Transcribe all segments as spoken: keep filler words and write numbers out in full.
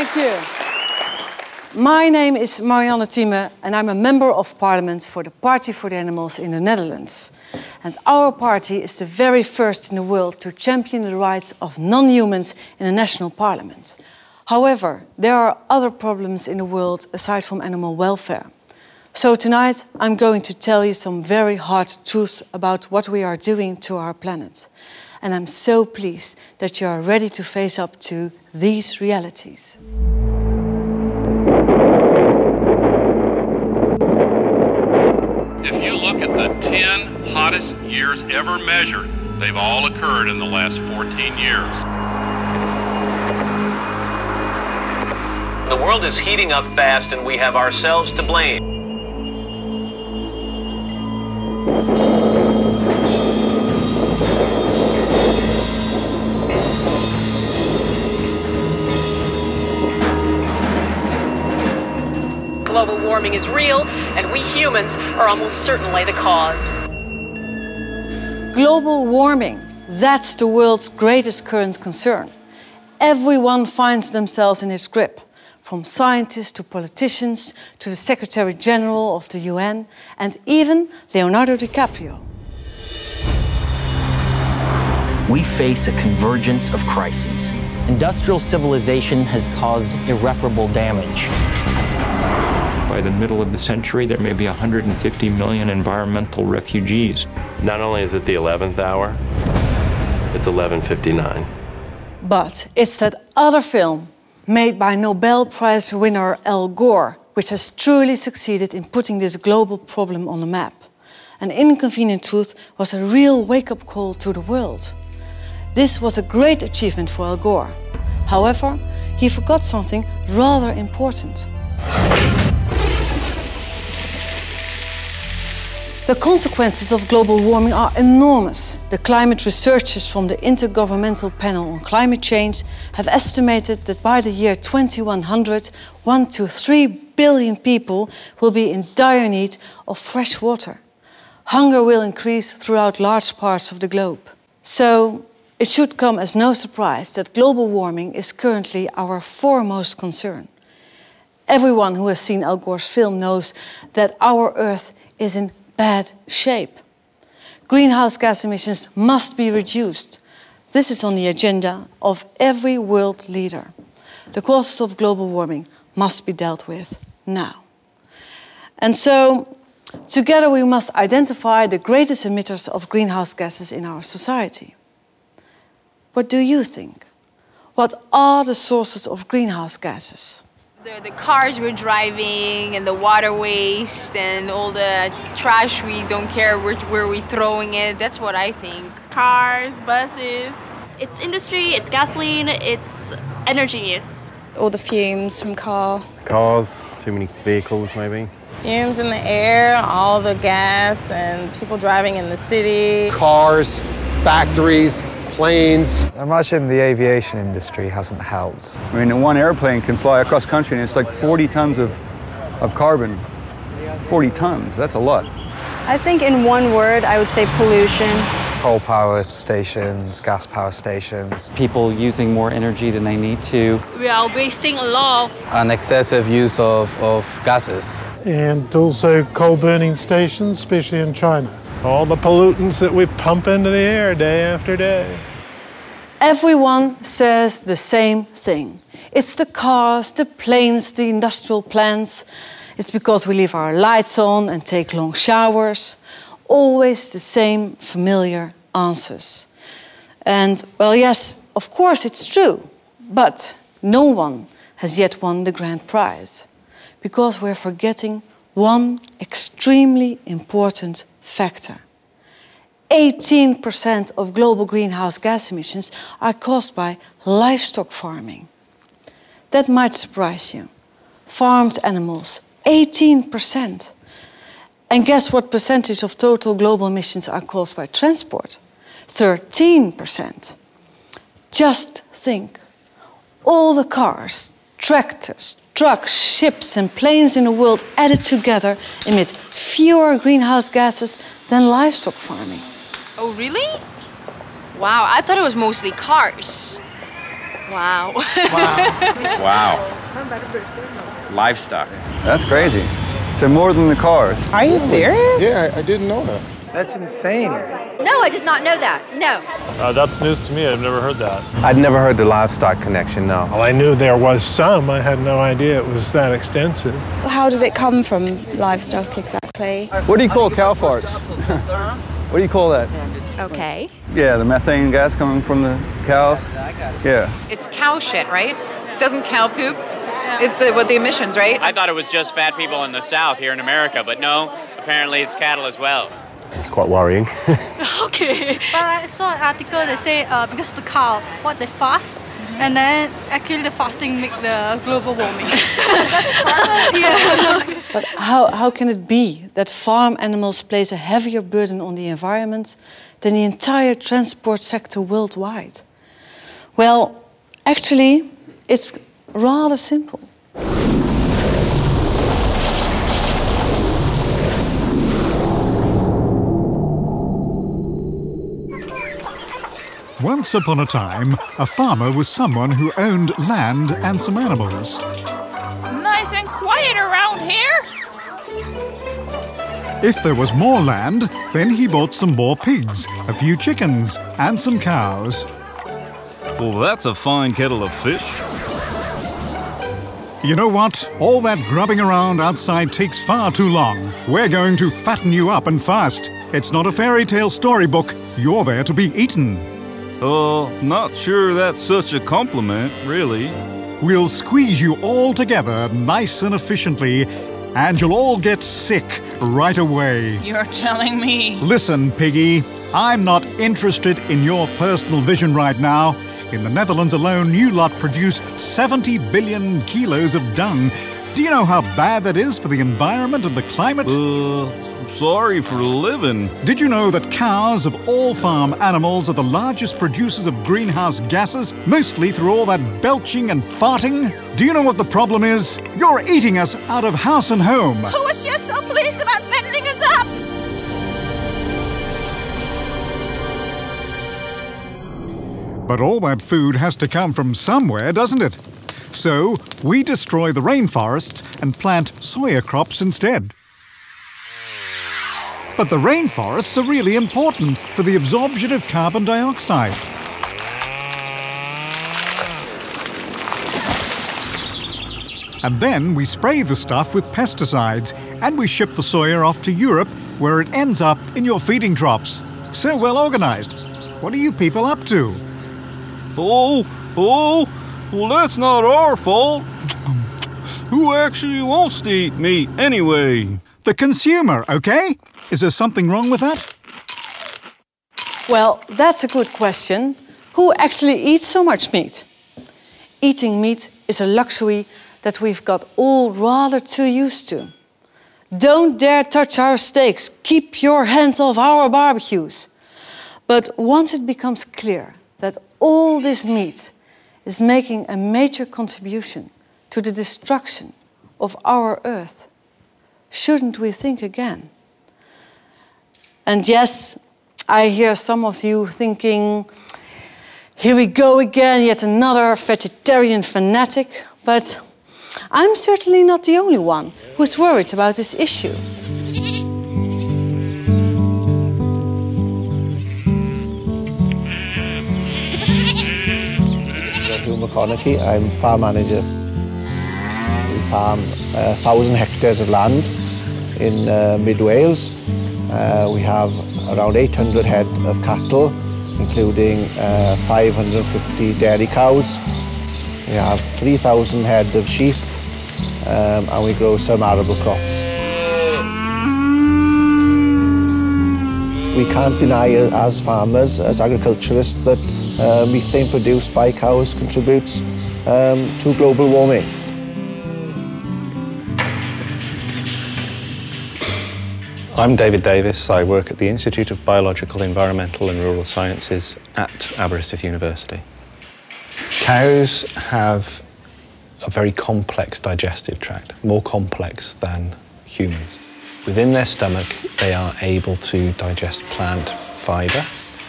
Thank you. My name is Marianne Thieme and I'm a member of parliament for the Party for the Animals in the Netherlands. And our party is the very first in the world to champion the rights of non-humans in a national parliament. However, there are other problems in the world aside from animal welfare. So tonight, I'm going to tell you some very hard truths about what we are doing to our planet. And I'm so pleased that you are ready to face up to these realities. If you look at the ten hottest years ever measured, they've all occurred in the last fourteen years. The world is heating up fast, and we have ourselves to blame. Global warming is real, and we humans are almost certainly the cause. Global warming, that's the world's greatest current concern. Everyone finds themselves in its grip. From scientists to politicians to the Secretary General of the U N and even Leonardo DiCaprio. We face a convergence of crises. Industrial civilization has caused irreparable damage. By the middle of the century, there may be one hundred fifty million environmental refugees. Not only is it the eleventh hour, it's eleven fifty-nine. But it's that other film made by Nobel Prize winner Al Gore, which has truly succeeded in putting this global problem on the map. An Inconvenient Truth was a real wake-up call to the world. This was a great achievement for Al Gore. However, he forgot something rather important. The consequences of global warming are enormous. The climate researchers from the Intergovernmental Panel on Climate Change have estimated that by the year twenty-one hundred, one to three billion people will be in dire need of fresh water. Hunger will increase throughout large parts of the globe. So it should come as no surprise that global warming is currently our foremost concern. Everyone who has seen Al Gore's film knows that our Earth is in bad shape. Greenhouse gas emissions must be reduced. This is on the agenda of every world leader. The causes of global warming must be dealt with now. And so, together we must identify the greatest emitters of greenhouse gases in our society. What do you think? What are the sources of greenhouse gases? The, the cars we're driving and the water waste and all the trash we don't care where, where we're throwing it, that's what I think. Cars, buses. It's industry, it's gasoline, it's energy use. All the fumes from car. Cars, too many vehicles maybe. Fumes in the air, all the gas and people driving in the city. Cars, factories. Planes. Imagine the aviation industry hasn't helped. I mean, one airplane can fly across country and it's like forty tons of, of carbon. forty tons, that's a lot. I think in one word, I would say pollution. Coal power stations, gas power stations. People using more energy than they need to. We are wasting a lot. An excessive use of, of gases. And also coal burning stations, especially in China. All the pollutants that we pump into the air day after day. Everyone says the same thing. It's the cars, the planes, the industrial plants. It's because we leave our lights on and take long showers. Always the same familiar answers. And, well, yes, of course it's true. But no one has yet won the grand prize. Because we're forgetting one extremely important factor. eighteen percent of global greenhouse gas emissions are caused by livestock farming. That might surprise you. Farmed animals, eighteen percent. And guess what percentage of total global emissions are caused by transport? thirteen percent. Just think. All the cars, tractors, trucks, ships and planes in the world added together emit fewer greenhouse gases than livestock farming. Oh, really? Wow, I thought it was mostly cars. Wow. Wow. Wow. Livestock. That's crazy. So more than the cars. Are you serious? Yeah, I, I didn't know that. That's insane. No, I did not know that. No. Uh, that's news to me. I've never heard that. I'd never heard the livestock connection, no. Well, I knew there was some. I had no idea it was that extensive. How does it come from livestock exactly? What do you call cow farts? What do you call that? Okay. Yeah, the methane gas coming from the cows. Yeah. It's cow shit, right? Doesn't cow poop? It's the, what the emissions, right? I thought it was just fat people in the South here in America, but no, apparently it's cattle as well. It's quite worrying. Okay. But I saw an article that said uh, because the cow, what, they fast, mm-hmm. and then actually the fasting make the global warming. Yeah. But how, how can it be that farm animals place a heavier burden on the environment than the entire transport sector worldwide? Well, actually, it's rather simple. Once upon a time, a farmer was someone who owned land and some animals. Nice and quiet around here. If there was more land, then he bought some more pigs, a few chickens, and some cows. Well, that's a fine kettle of fish. You know what? All that grubbing around outside takes far too long. We're going to fatten you up and fast. It's not a fairy tale storybook. You're there to be eaten. Uh, not sure that's such a compliment, really. We'll squeeze you all together nice and efficiently, and you'll all get sick right away. You're telling me? Listen, Piggy, I'm not interested in your personal vision right now. In the Netherlands alone, you lot produce seventy billion kilos of dung. Do you know how bad that is for the environment and the climate? Uh, sorry for living. Did you know that cows of all farm animals are the largest producers of greenhouse gases, mostly through all that belching and farting? Do you know what the problem is? You're eating us out of house and home. Who is just so pleased about fattening us up? But all that food has to come from somewhere, doesn't it? So, we destroy the rainforests and plant soya crops instead. But the rainforests are really important for the absorption of carbon dioxide. And then we spray the stuff with pesticides and we ship the soya off to Europe where it ends up in your feeding troughs. So well organized. What are you people up to? Oh, oh! Well, that's not our fault. Who actually wants to eat meat anyway? The consumer, okay? Is there something wrong with that? Well, that's a good question. Who actually eats so much meat? Eating meat is a luxury that we've got all rather too used to. Don't dare touch our steaks. Keep your hands off our barbecues. But once it becomes clear that all this meat is making a major contribution to the destruction of our Earth, shouldn't we think again? And yes, I hear some of you thinking, here we go again, yet another vegetarian fanatic, but I'm certainly not the only one who's worried about this issue. McConaughey. I'm farm manager. We farm uh, one thousand hectares of land in uh, mid Wales. Uh, we have around eight hundred head of cattle, including uh, five hundred fifty dairy cows. We have three thousand head of sheep, um, and we grow some arable crops. We can't deny as farmers, as agriculturists, that uh, methane produced by cows contributes um, to global warming. I'm David Davis. I work at the Institute of Biological, Environmental and Rural Sciences at Aberystwyth University. Cows have a very complex digestive tract, more complex than humans. Within their stomach, they are able to digest plant fibre,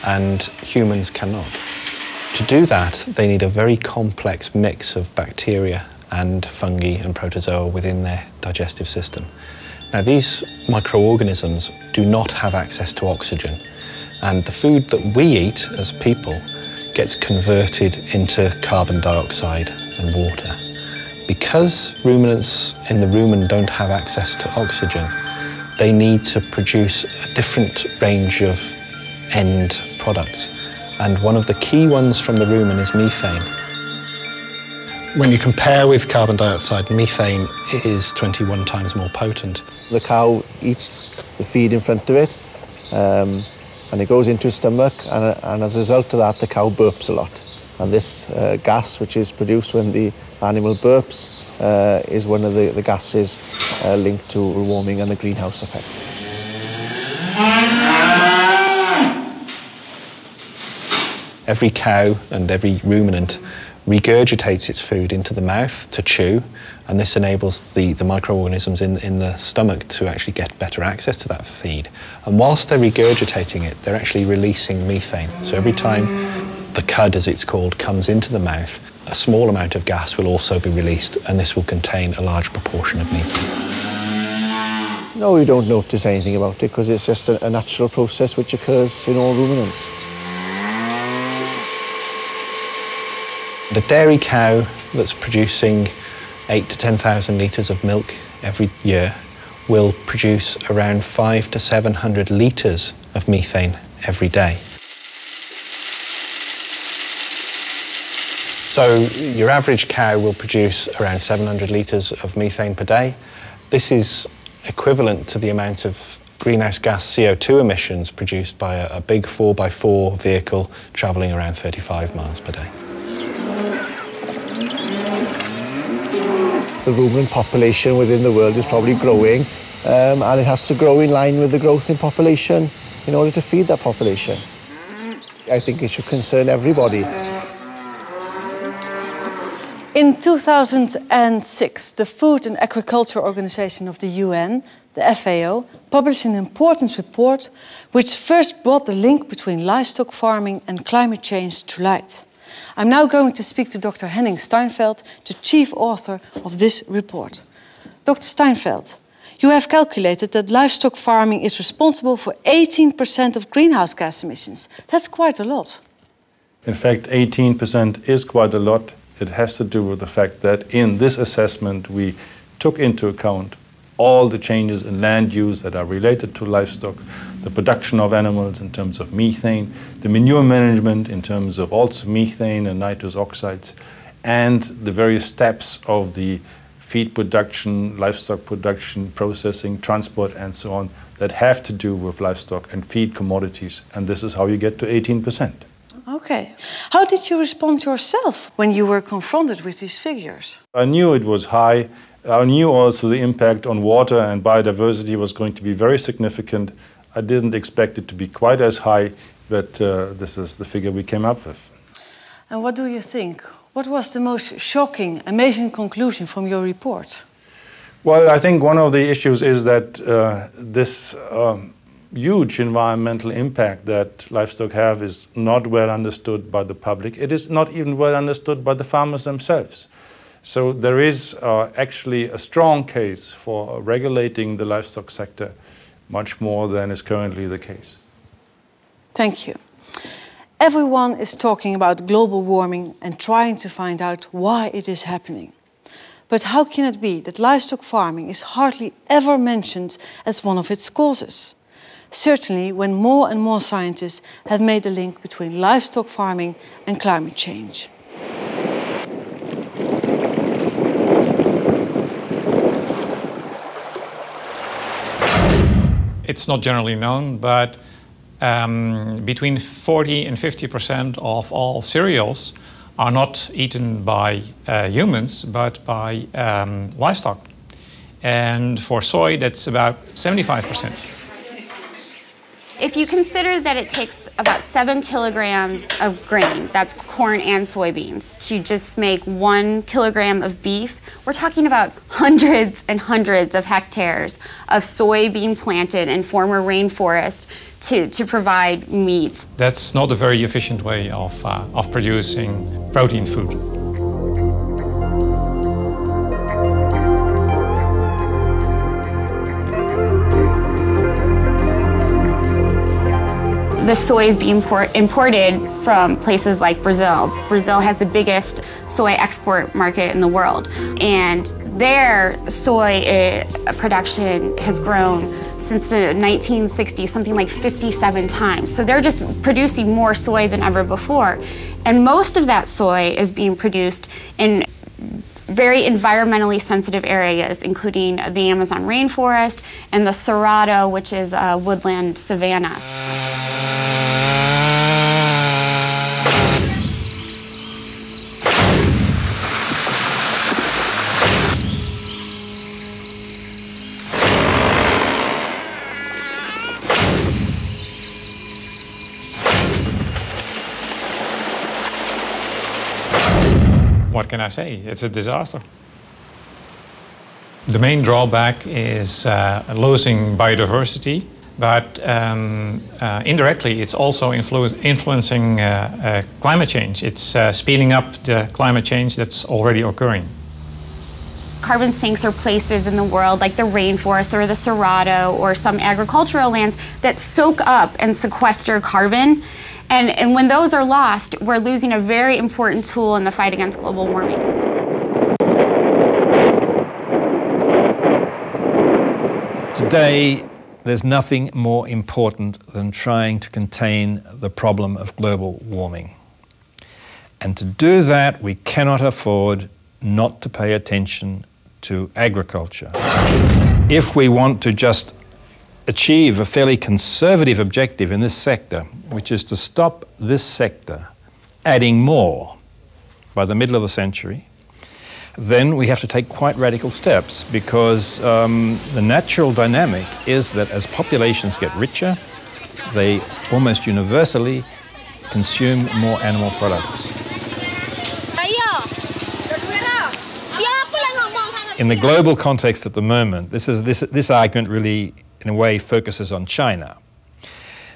and humans cannot. To do that, they need a very complex mix of bacteria and fungi and protozoa within their digestive system. Now, these microorganisms do not have access to oxygen, and the food that we eat as people gets converted into carbon dioxide and water. Because ruminants in the rumen don't have access to oxygen, they need to produce a different range of end products. And one of the key ones from the rumen is methane. When you compare with carbon dioxide, methane is twenty-one times more potent. The cow eats the feed in front of it, um, and it goes into its stomach, and, and as a result of that, the cow burps a lot. And this uh, gas, which is produced when the animal burps, uh, is one of the, the gases uh, linked to warming and the greenhouse effect. Every cow and every ruminant regurgitates its food into the mouth to chew, and this enables the, the microorganisms in, in the stomach to actually get better access to that feed. And whilst they're regurgitating it, they're actually releasing methane. So every time the cud, as it's called, comes into the mouth, a small amount of gas will also be released, and this will contain a large proportion of methane. No, you don't notice anything about it, because it's just a, a natural process which occurs in all ruminants. The dairy cow that's producing eight to ten thousand litres of milk every year will produce around five to seven hundred litres of methane every day. So your average cow will produce around seven hundred litres of methane per day. This is equivalent to the amount of greenhouse gas C O two emissions produced by a, a big four by four vehicle travelling around thirty-five miles per day. The ruminant population within the world is probably growing, um, and it has to grow in line with the growth in population in order to feed that population. I think it should concern everybody. In two thousand six, the Food and Agriculture Organization of the U N, the F A O, published an important report which first brought the link between livestock farming and climate change to light. I'm now going to speak to Doctor Henning Steinfeld, the chief author of this report. Doctor Steinfeld, you have calculated that livestock farming is responsible for eighteen percent of greenhouse gas emissions. That's quite a lot. In fact, eighteen percent is quite a lot. It has to do with the fact that in this assessment we took into account all the changes in land use that are related to livestock, the production of animals in terms of methane, the manure management in terms of also methane and nitrous oxides, and the various steps of the feed production, livestock production, processing, transport, and so on, that have to do with livestock and feed commodities. And this is how you get to eighteen percent. Okay. How did you respond yourself when you were confronted with these figures? I knew it was high. I knew also the impact on water and biodiversity was going to be very significant. I didn't expect it to be quite as high, but uh, this is the figure we came up with. And what do you think? What was the most shocking, amazing conclusion from your report? Well, I think one of the issues is that uh, this um, huge environmental impact that livestock have is not well understood by the public. It is not even well understood by the farmers themselves. So there is uh, actually a strong case for regulating the livestock sector much more than is currently the case. Thank you. Everyone is talking about global warming and trying to find out why it is happening. But how can it be that livestock farming is hardly ever mentioned as one of its causes? Certainly when more and more scientists have made a link between livestock farming and climate change. It's not generally known, but um, between forty and fifty percent of all cereals are not eaten by uh, humans, but by um, livestock. And for soy, that's about seventy-five percent. If you consider that it takes about seven kilograms of grain, that's corn and soybeans, to just make one kilogram of beef, We're talking about hundreds and hundreds of hectares of soy being planted in former rainforest to, to provide meat. That's not a very efficient way of, uh, of producing protein food. The soy is being import imported from places like Brazil. Brazil has the biggest soy export market in the world, and their soy uh, production has grown since the nineteen sixties, something like fifty-seven times. So they're just producing more soy than ever before. And most of that soy is being produced in very environmentally sensitive areas, including the Amazon rainforest and the Cerrado, which is a woodland savanna. What can I say? It's a disaster. The main drawback is uh, losing biodiversity, but um, uh, indirectly it's also influ influencing uh, uh, climate change. It's uh, speeding up the climate change that's already occurring. Carbon sinks are places in the world like the rainforest or the Cerrado or some agricultural lands that soak up and sequester carbon. And, and when those are lost, we're losing a very important tool in the fight against global warming. Today, there's nothing more important than trying to contain the problem of global warming. And to do that, we cannot afford not to pay attention to agriculture. If we want to just achieve a fairly conservative objective in this sector, which is to stop this sector adding more by the middle of the century, then we have to take quite radical steps, because um, the natural dynamic is that as populations get richer, they almost universally consume more animal products. In the global context at the moment, this, is, this, this argument really, in a way, focuses on China,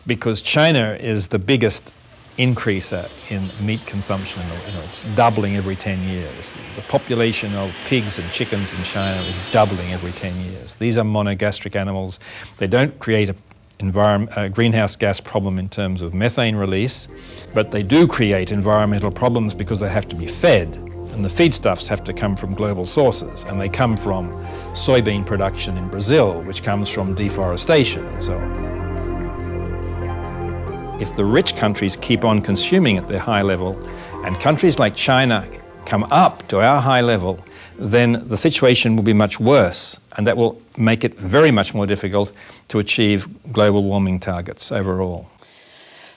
because China is the biggest increaser in meat consumption. You know, it's doubling every ten years. The population of pigs and chickens in China is doubling every ten years. These are monogastric animals. They don't create a, environment, a greenhouse gas problem in terms of methane release, but they do create environmental problems because they have to be fed, and the feedstuffs have to come from global sources, and they come from soybean production in Brazil, which comes from deforestation and so on. If the rich countries keep on consuming at their high level, and countries like China come up to our high level, then the situation will be much worse, and that will make it very much more difficult to achieve global warming targets overall.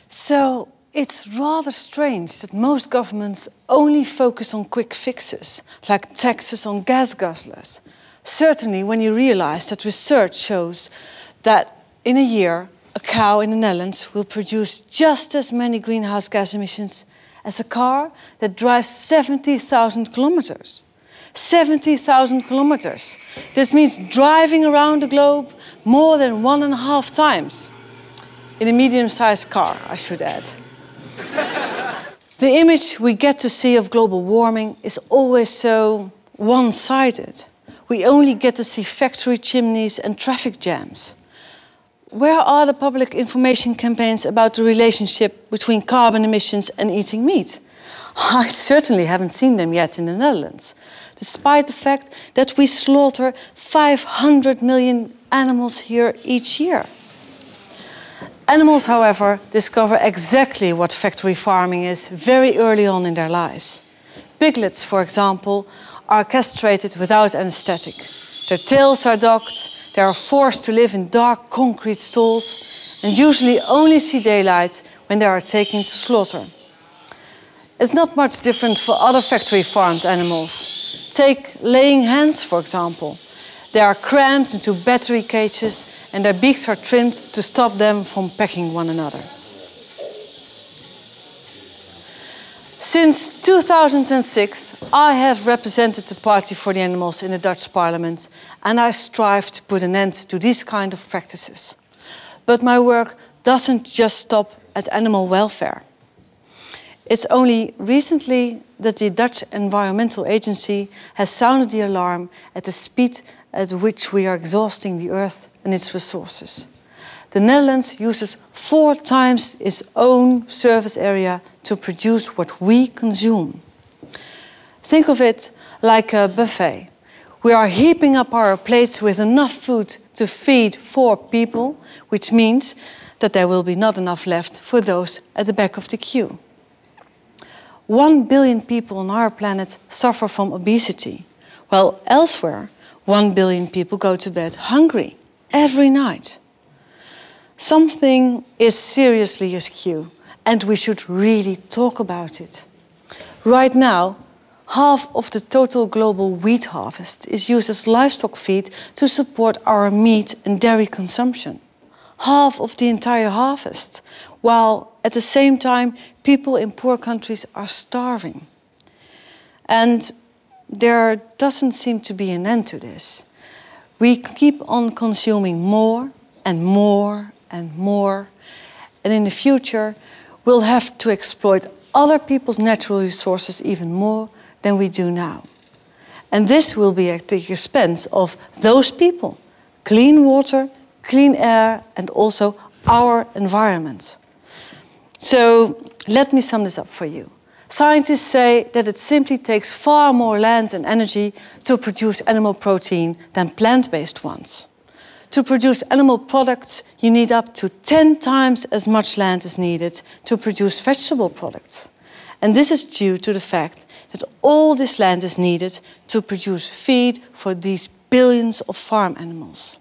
So it's rather strange that most governments only focus on quick fixes, like taxes on gas guzzlers. Certainly when you realize that research shows that in a year, a cow in the Netherlands will produce just as many greenhouse gas emissions as a car that drives seventy thousand kilometers. seventy thousand kilometers. This means driving around the globe more than one and a half times. In a medium-sized car, I should add. The image we get to see of global warming is always so one-sided. We only get to see factory chimneys and traffic jams. Where are the public information campaigns about the relationship between carbon emissions and eating meat? I certainly haven't seen them yet in the Netherlands, despite the fact that we slaughter five hundred million animals here each year. Animals, however, discover exactly what factory farming is very early on in their lives. Piglets, for example, are castrated without anesthetic. Their tails are docked. They are forced to live in dark concrete stalls and usually only see daylight when they are taken to slaughter. It's not much different for other factory-farmed animals. Take laying hens, for example. They are crammed into battery cages and their beaks are trimmed to stop them from pecking one another. Since two thousand six, I have represented the Party for the Animals in the Dutch parliament, and I strive to put an end to these kind of practices. But my work doesn't just stop at animal welfare. It's only recently that the Dutch Environmental Agency has sounded the alarm at the speed at which we are exhausting the earth and its resources. The Netherlands uses four times its own surface area to produce what we consume. Think of it like a buffet. We are heaping up our plates with enough food to feed four people, which means that there will be not enough left for those at the back of the queue. One billion people on our planet suffer from obesity, while elsewhere, one billion people go to bed hungry every night. Something is seriously askew, and we should really talk about it. Right now, half of the total global wheat harvest is used as livestock feed to support our meat and dairy consumption. Half of the entire harvest, while at the same time, people in poor countries are starving. And there doesn't seem to be an end to this. We keep on consuming more and more and more. And in the future, we'll have to exploit other people's natural resources even more than we do now. And this will be at the expense of those people. Clean water, clean air, and also our environment. So let me sum this up for you. Scientists say that it simply takes far more land and energy to produce animal protein than plant-based ones. To produce animal products, you need up to ten times as much land as needed to produce vegetable products. And this is due to the fact that all this land is needed to produce feed for these billions of farm animals.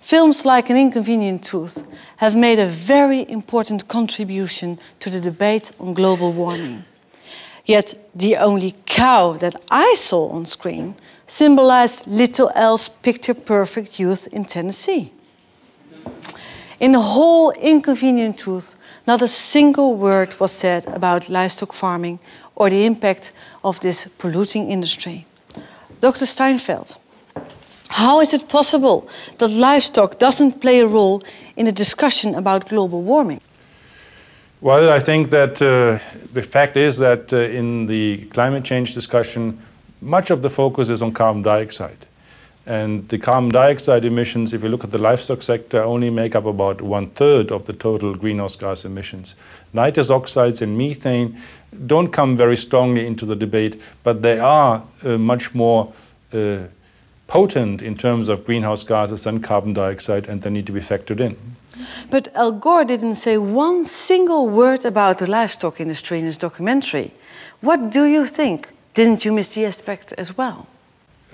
Films like An Inconvenient Truth have made a very important contribution to the debate on global warming. Yet the only cow that I saw on screen symbolized Little Elle's picture-perfect youth in Tennessee. In the whole Inconvenient Truth, not a single word was said about livestock farming or the impact of this polluting industry. Doctor Steinfeld, how is it possible that livestock doesn't play a role in the discussion about global warming? Well, I think that uh, the fact is that uh, in the climate change discussion, much of the focus is on carbon dioxide. And the carbon dioxide emissions, if you look at the livestock sector, only make up about one-third of the total greenhouse gas emissions. Nitrous oxides and methane don't come very strongly into the debate, but they are uh, much more uh, potent in terms of greenhouse gases and carbon dioxide, and they need to be factored in. But Al Gore didn't say one single word about the livestock industry in his documentary. What do you think? Didn't you miss the aspect as well?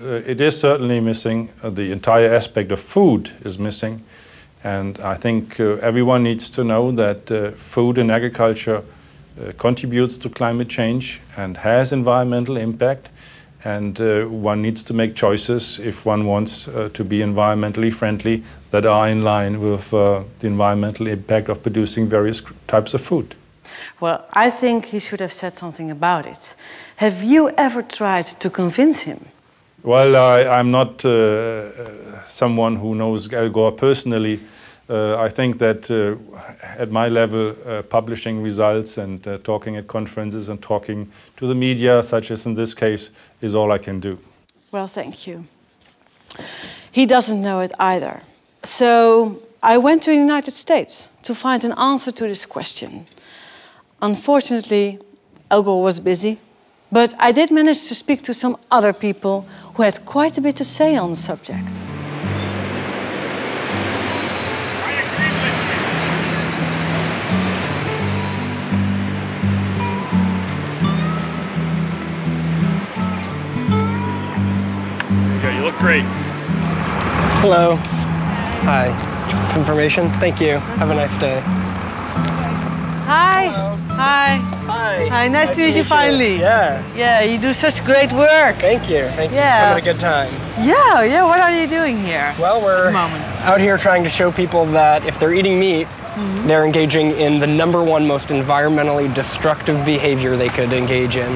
Uh, it is certainly missing. Uh, the entire aspect of food is missing. And I think uh, everyone needs to know that uh, food and agriculture uh, contributes to climate change and has environmental impact. And uh, one needs to make choices if one wants uh, to be environmentally friendly that are in line with uh, the environmental impact of producing various types of food. Well, I think he should have said something about it. Have you ever tried to convince him? Well, I, I'm not uh, someone who knows Al Gore personally. Uh, I think that uh, at my level, uh, publishing results and uh, talking at conferences and talking to the media, such as in this case, is all I can do. Well, thank you. He doesn't know it either. So I went to the United States to find an answer to this question. Unfortunately, Al Gore was busy, but I did manage to speak to some other people who had quite a bit to say on the subject. Great. Hello. Hi. Hi. Information. Thank you. Have a nice day. Hi. Hello. Hi. Hi. Hi. Nice, nice to meet you finally. You. Yes. Yeah, you do such great work. Thank you. Thank yeah. you. Having a good time. Yeah. Yeah. What are you doing here? Well, we're out here trying to show people that if they're eating meat, Mm-hmm. They're engaging in the number one most environmentally destructive behavior they could engage in,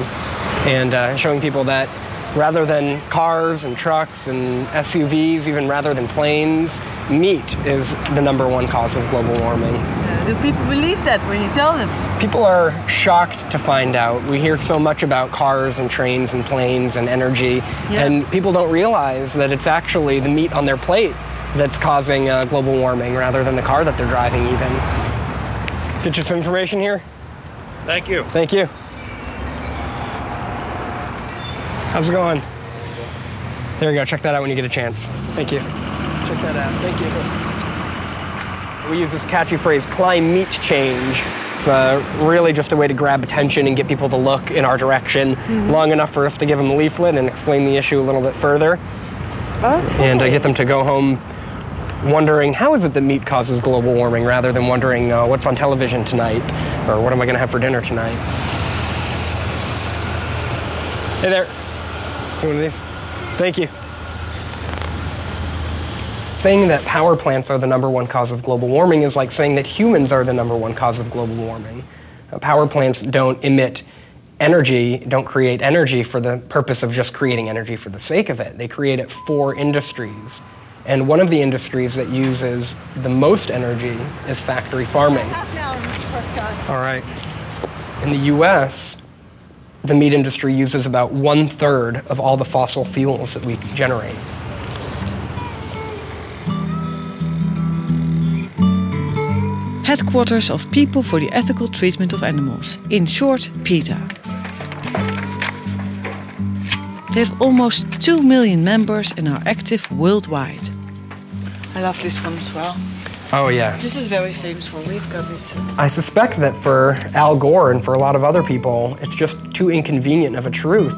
and uh, showing people that rather than cars and trucks and S U Vs, even rather than planes, meat is the number one cause of global warming. Uh, do people believe that when you tell them? People are shocked to find out. We hear so much about cars and trains and planes and energy, yeah. and people don't realize that it's actually the meat on their plate that's causing uh, global warming rather than the car that they're driving even. Get you some information here? Thank you. Thank you. How's it going? There you go. Check that out when you get a chance. Thank you. Check that out. Thank you. We use this catchy phrase, climate change. It's uh, really just a way to grab attention and get people to look in our direction mm-hmm. long enough for us to give them a leaflet and explain the issue a little bit further. Okay. And uh, get them to go home wondering, how is it that meat causes global warming, rather than wondering uh, what's on television tonight or what am I going to have for dinner tonight. Hey there. One of these. Thank you. Saying that power plants are the number one cause of global warming is like saying that humans are the number one cause of global warming. Uh, power plants don't emit energy, don't create energy for the purpose of just creating energy for the sake of it. They create it for industries. And one of the industries that uses the most energy is factory farming. Half an hour, Mister Prescott. All right. In the U S, the meat industry uses about one-third of all the fossil fuels that we generate. Headquarters of People for the Ethical Treatment of Animals, in short, PETA. They have almost two million members and are active worldwide. I love this one as well. Oh, yeah. This is very famous one. We've got this. I suspect that for Al Gore and for a lot of other people, it's just too inconvenient of a truth.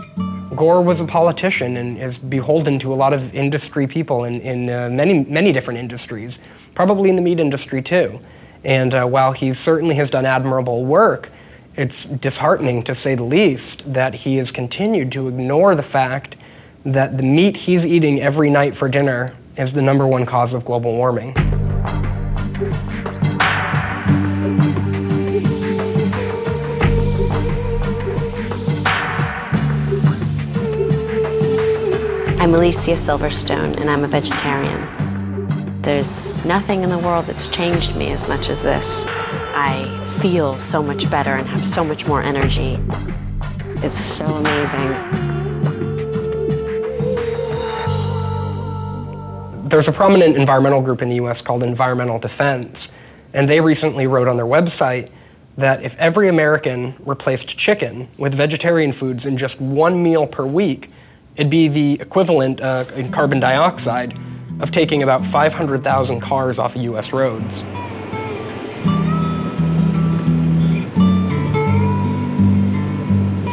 Gore was a politician and is beholden to a lot of industry people in, in uh, many, many different industries, probably in the meat industry too. And uh, while he certainly has done admirable work, it's disheartening, to say the least, that he has continued to ignore the fact that the meat he's eating every night for dinner is the number one cause of global warming. I'm Alicia Silverstone, and I'm a vegetarian. There's nothing in the world that's changed me as much as this. I feel so much better and have so much more energy. It's so amazing. There's a prominent environmental group in the U S called Environmental Defense, and they recently wrote on their website that if every American replaced chicken with vegetarian foods in just one meal per week, it'd be the equivalent uh, in carbon dioxide of taking about five hundred thousand cars off of U S roads.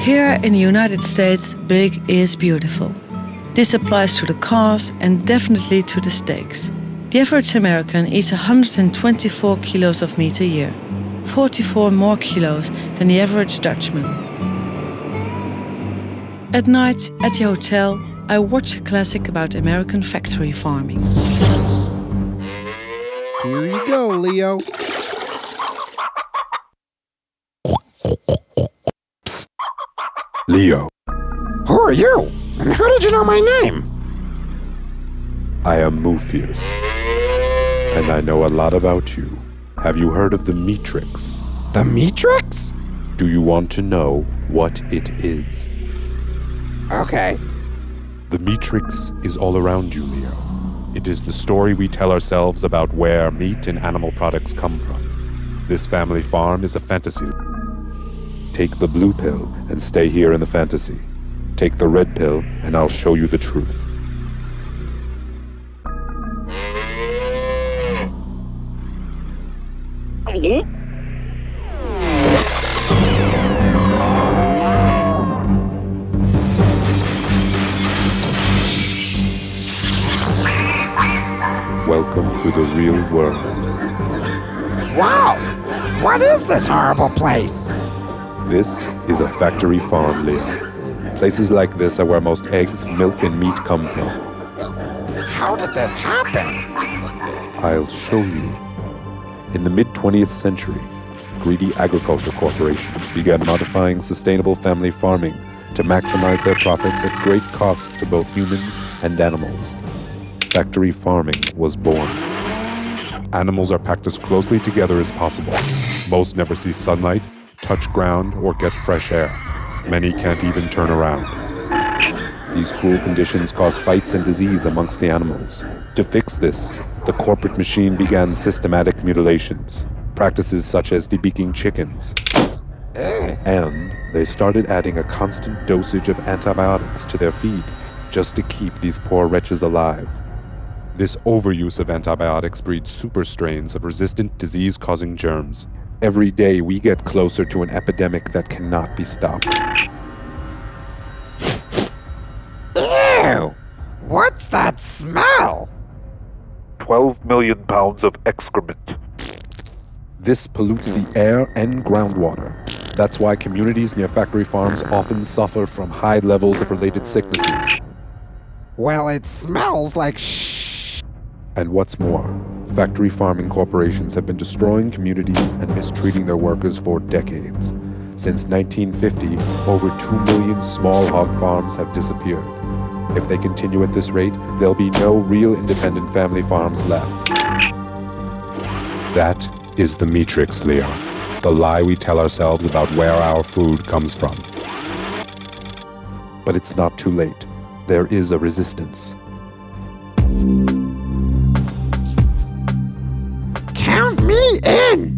Here in the United States, big is beautiful. This applies to the cars and definitely to the steaks. The average American eats one hundred twenty-four kilos of meat a year, forty-four more kilos than the average Dutchman. At night, at the hotel, I watch a classic about American factory farming. Here you go, Leo. Psst. Leo. Who are you? And how did you know my name? I am Morpheus. And I know a lot about you. Have you heard of The Matrix? The Matrix? Do you want to know what it is? Okay. The Matrix is all around you, Leo. It is the story we tell ourselves about where meat and animal products come from. This family farm is a fantasy. Take the blue pill and stay here in the fantasy. Take the red pill and I'll show you the truth. Mm-hmm. Welcome to the real world. Wow! What is this horrible place? This is a factory farm, Leo. Places like this are where most eggs, milk, and meat come from. How did this happen? I'll show you. In the mid-twentieth century, greedy agriculture corporations began modifying sustainable family farming to maximize their profits at great cost to both humans and animals. Factory farming was born. Animals are packed as closely together as possible. Most never see sunlight, touch ground, or get fresh air. Many can't even turn around. These cruel conditions cause fights and disease amongst the animals. To fix this, the corporate machine began systematic mutilations, practices such as debeaking chickens. And they started adding a constant dosage of antibiotics to their feed just to keep these poor wretches alive. This overuse of antibiotics breeds super strains of resistant disease-causing germs. Every day we get closer to an epidemic that cannot be stopped. Ew! What's that smell? twelve million pounds of excrement. This pollutes the air and groundwater. That's why communities near factory farms often suffer from high levels of related sicknesses. Well, it smells like shh. And what's more, factory farming corporations have been destroying communities and mistreating their workers for decades. Since nineteen fifty, over two million small hog farms have disappeared. If they continue at this rate, there'll be no real independent family farms left. That is the Matrix, Leo. The lie we tell ourselves about where our food comes from. But it's not too late. There is a resistance. Count me in!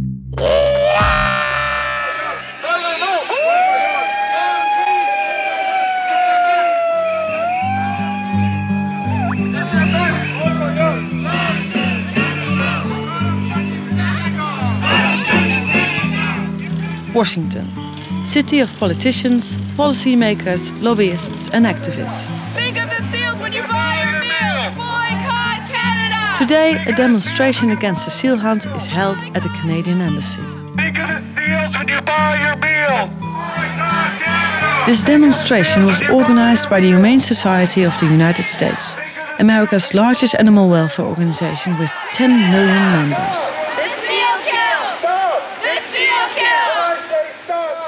Washington, city of politicians, policymakers, lobbyists and activists. Think of the seals when you buy your meals! Boycott Canada! Today, a demonstration against the seal hunt is held at the Canadian embassy. Think of the seals when you buy your meals! Boycott Canada! This demonstration was organized by the Humane Society of the United States, America's largest animal welfare organization with ten million members.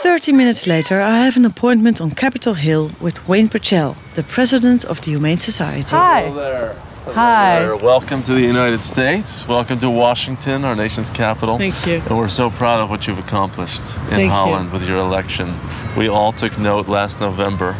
Thirty minutes later, I have an appointment on Capitol Hill with Wayne Purcell, the president of the Humane Society. Hi. Hello there. Hello Hi. There. Welcome to the United States. Welcome to Washington, our nation's capital. Thank you. And we're so proud of what you've accomplished in Thank Holland you. With your election. We all took note last November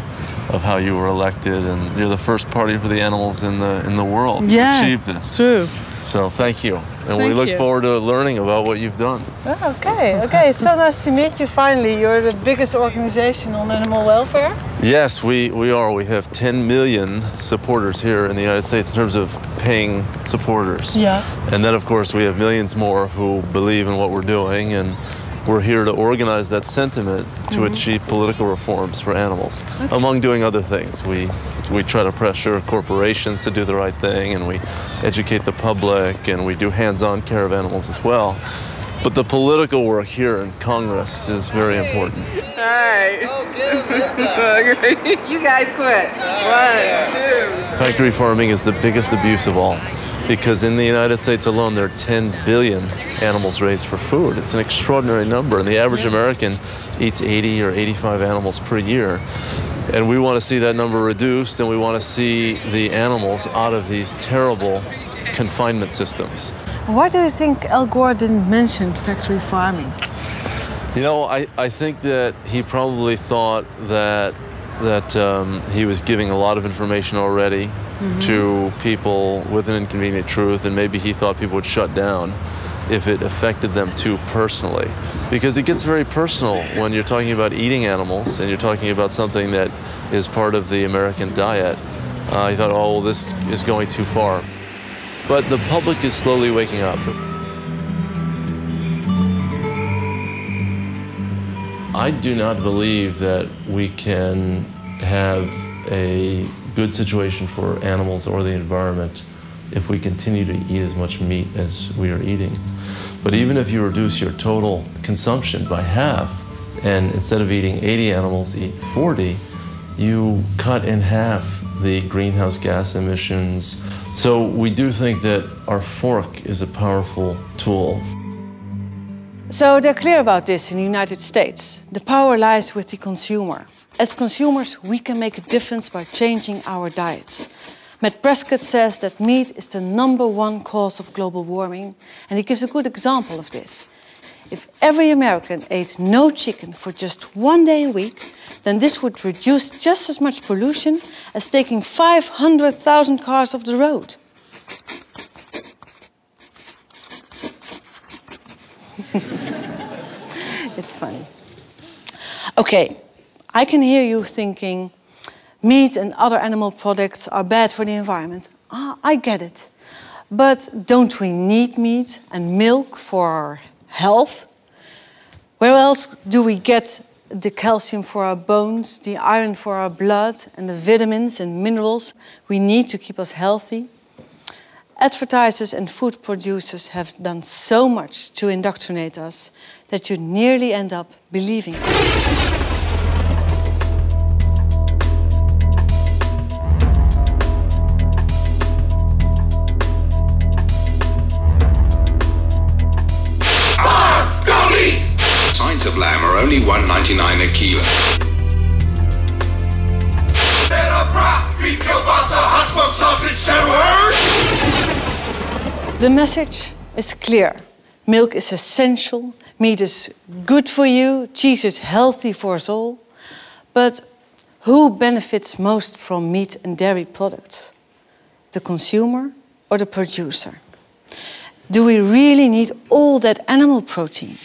of how you were elected, and you're the first party for the animals in the in the world yeah, to achieve this. True. So thank you. And Thank we look you. forward to learning about what you've done. Oh, okay, okay. So nice to meet you finally. You're the biggest organization on animal welfare. Yes, we, we are. We have ten million supporters here in the United States in terms of paying supporters. Yeah. And then, of course, we have millions more who believe in what we're doing, and we're here to organize that sentiment to mm-hmm. achieve political reforms for animals, okay. among doing other things. We we try to pressure corporations to do the right thing, and we educate the public, and we do hands-on care of animals as well. But the political work here in Congress is very important. All right. Oh, get him this time. You guys quit. One, two. Factory farming is the biggest abuse of all, because in the United States alone, there are ten billion animals raised for food. It's an extraordinary number, and the average American eats eighty or eighty-five animals per year. And we want to see that number reduced, and we want to see the animals out of these terrible confinement systems. Why do you think Al Gore didn't mention factory farming? You know, I, I think that he probably thought that, that um, he was giving a lot of information already Mm-hmm. to people with an inconvenient truth, and maybe he thought people would shut down if it affected them too personally. Because it gets very personal when you're talking about eating animals and you're talking about something that is part of the American diet. Uh, he thought, oh, well, this is going too far. But the public is slowly waking up. I do not believe that we can have a good situation for animals or the environment if we continue to eat as much meat as we are eating. But even if you reduce your total consumption by half, and instead of eating eighty animals, eat forty, you cut in half the greenhouse gas emissions. So we do think that our fork is a powerful tool. So they're clear about this in the United States. The power lies with the consumer. As consumers, we can make a difference by changing our diets. Matt Prescott says that meat is the number one cause of global warming, and he gives a good example of this. If every American ate no chicken for just one day a week, then this would reduce just as much pollution as taking five hundred thousand cars off the road. It's funny. Okay, I can hear you thinking, meat and other animal products are bad for the environment. Ah, I get it. But don't we need meat and milk for our health? Where else do we get the calcium for our bones, the iron for our blood, and the vitamins and minerals we need to keep us healthy? Advertisers and food producers have done so much to indoctrinate us that you nearly end up believing it. Of lamb are only one ninety-nine a kilo. The message is clear. Milk is essential, meat is good for you, cheese is healthy for us all. But who benefits most from meat and dairy products? The consumer or the producer? Do we really need all that animal protein?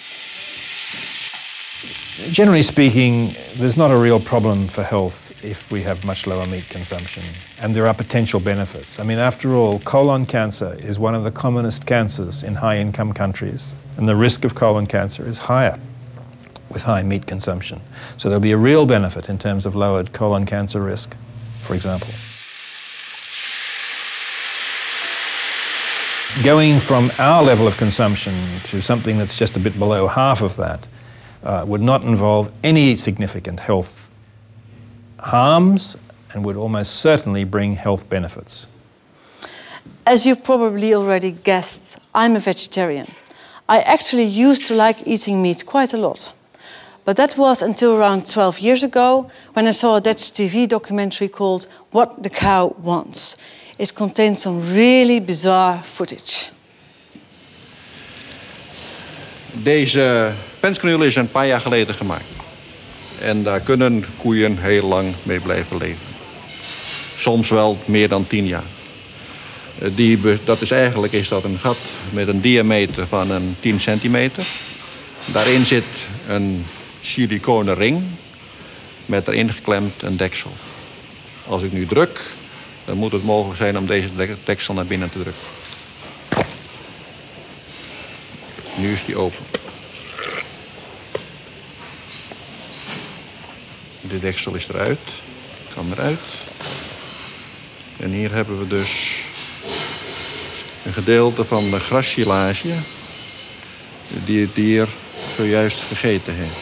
Generally speaking, there's not a real problem for health if we have much lower meat consumption, and there are potential benefits. I mean, after all, colon cancer is one of the commonest cancers in high-income countries, and the risk of colon cancer is higher with high meat consumption. So there'll be a real benefit in terms of lowered colon cancer risk, for example. Going from our level of consumption to something that's just a bit below half of that Uh, would not involve any significant health harms and would almost certainly bring health benefits. As you probably already guessed, I'm a vegetarian. I actually used to like eating meat quite a lot. But that was until around twelve years ago when I saw a Dutch T V documentary called What the Cow Wants. It contained some really bizarre footage. Deze pensknul is een paar jaar geleden gemaakt. En daar kunnen koeien heel lang mee blijven leven. Soms wel meer dan tien jaar. Die, dat is eigenlijk is dat een gat met een diameter van een tien centimeter. Daarin zit een siliconen ring met erin geklemd een deksel. Als ik nu druk, dan moet het mogelijk zijn om deze deksel naar binnen te drukken. Nu is die open. De deksel is eruit, kan eruit. En hier hebben we dus een gedeelte van de grassilage die het dier zojuist gegeten heeft.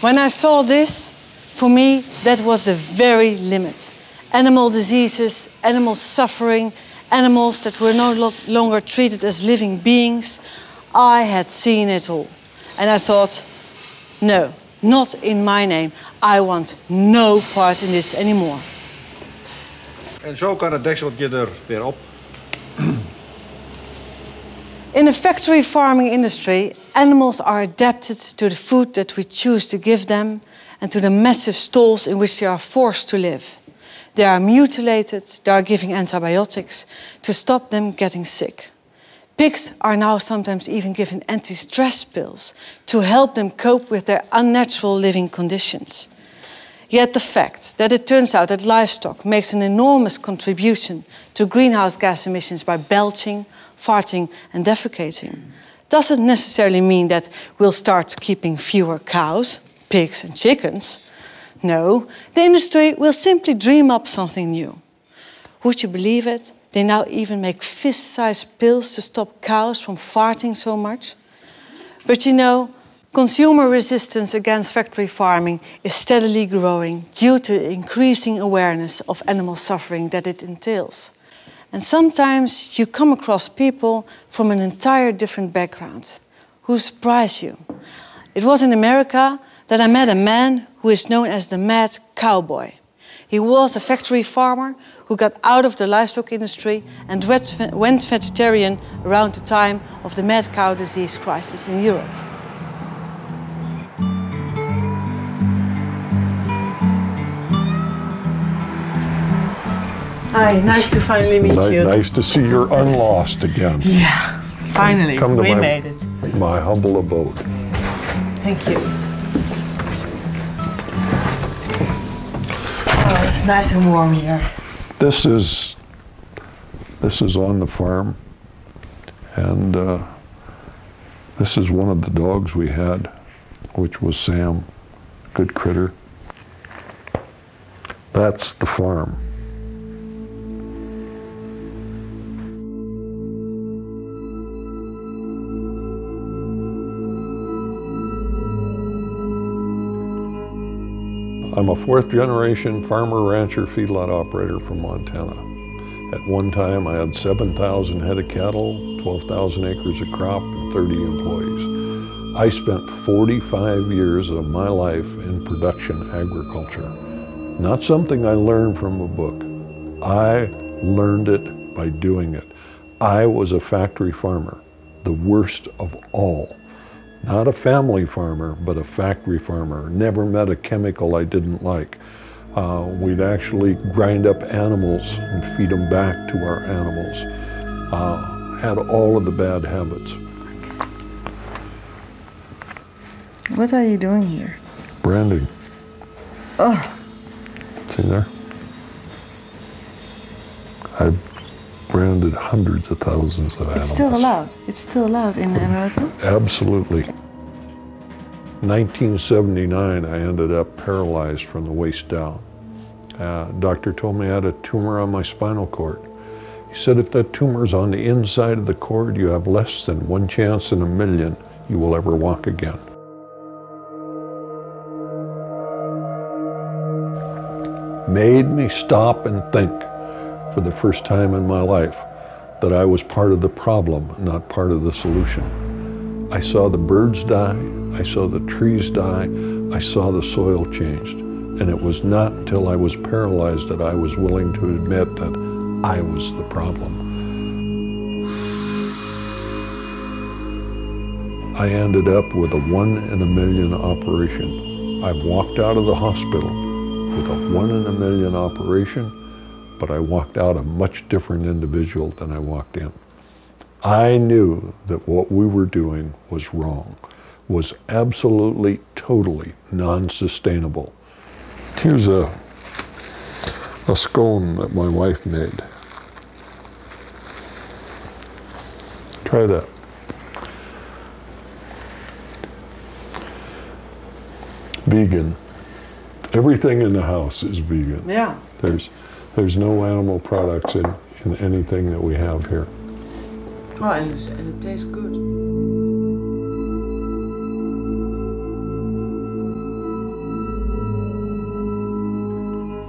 When I saw this, for me that was the very limit. Animal diseases, animal suffering, animals that were no lo- longer treated as living beings. I had seen it all. And I thought, no, not in my name. I want no part in this anymore. En zo kan het dekseltje er weer op. In the factory farming industry, animals are adapted to the food that we choose to give them and to the massive stalls in which they are forced to live. They are mutilated, they are given antibiotics to stop them getting sick. Pigs are now sometimes even given anti-stress pills to help them cope with their unnatural living conditions. Yet the fact that it turns out that livestock makes an enormous contribution to greenhouse gas emissions by belching, farting and defecating doesn't necessarily mean that we'll start keeping fewer cows, pigs and chickens. No, the industry will simply dream up something new. Would you believe it? They now even make fist-sized pills to stop cows from farting so much. But you know, consumer resistance against factory farming is steadily growing due to the increasing awareness of animal suffering that it entails. And sometimes you come across people from an entire different background who surprise you. It was in America that I met a man who is known as the Mad Cowboy. He was a factory farmer who got out of the livestock industry and went vegetarian around the time of the mad cow disease crisis in Europe. Hi, nice to finally meet nice, you. Nice to see you're unlost again. Yeah, finally, come, come we my, made it. My humble abode. Yes. Thank you. Oh, it's nice and warm here. This is, this is on the farm, and uh, this is one of the dogs we had, which was Sam, good critter. That's the farm. I'm a fourth generation farmer, rancher, feedlot operator from Montana. At one time, I had seven thousand head of cattle, twelve thousand acres of crop, and thirty employees. I spent forty-five years of my life in production agriculture. Not something I learned from a book. I learned it by doing it. I was a factory farmer, the worst of all. Not a family farmer, but a factory farmer. Never met a chemical I didn't like. Uh, we'd actually grind up animals and feed them back to our animals. Uh, had all of the bad habits. What are you doing here? Branding. Oh. See there? I've branded hundreds of thousands of animals. It's still allowed. It's still allowed in America? Absolutely. In nineteen seventy-nine, I ended up paralyzed from the waist down. Uh, doctor told me I had a tumor on my spinal cord. He said, if that tumor is on the inside of the cord, you have less than one chance in a million you will ever walk again. Made me stop and think. For the first time in my life, that I was part of the problem, not part of the solution. I saw the birds die, I saw the trees die, I saw the soil changed. And it was not until I was paralyzed that I was willing to admit that I was the problem. I ended up with a one in a million operation. I've walked out of the hospital with a one in a million operation, but I walked out a much different individual than I walked in. I knew that what we were doing was wrong, was absolutely, totally non-sustainable. Here's a, a scone that my wife made. Try that. Vegan. Everything in the house is vegan. Yeah. There's. There's no animal products in, in anything that we have here. Oh, and, and it tastes good.